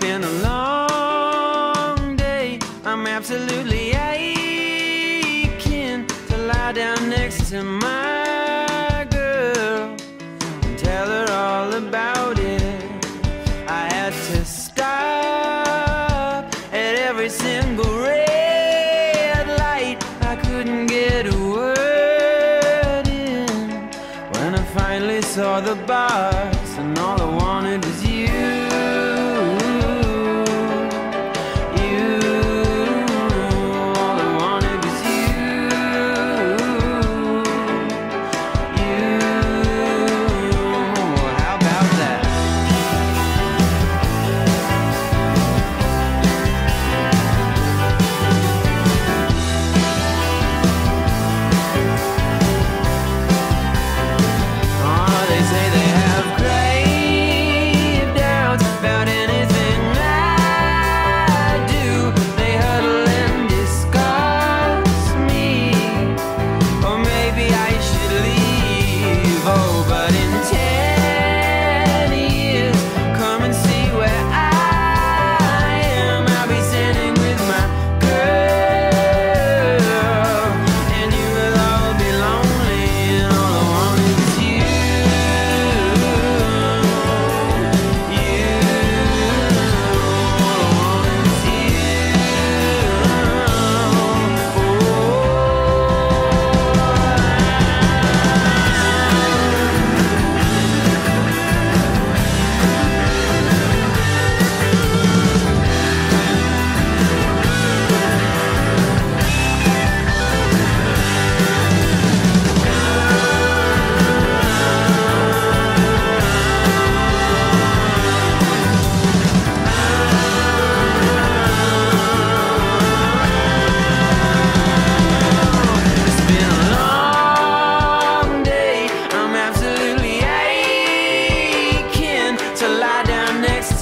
been a long day. I'm absolutely aching to lie down next to my girl and tell her all about it. I had to stop at every single red light. I couldn't get a word in when I finally saw the bars, and all I wanted was you.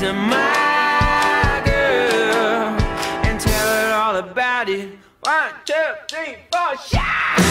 To my girl and tell her all about it. 1, 2, 3, 4, yeah!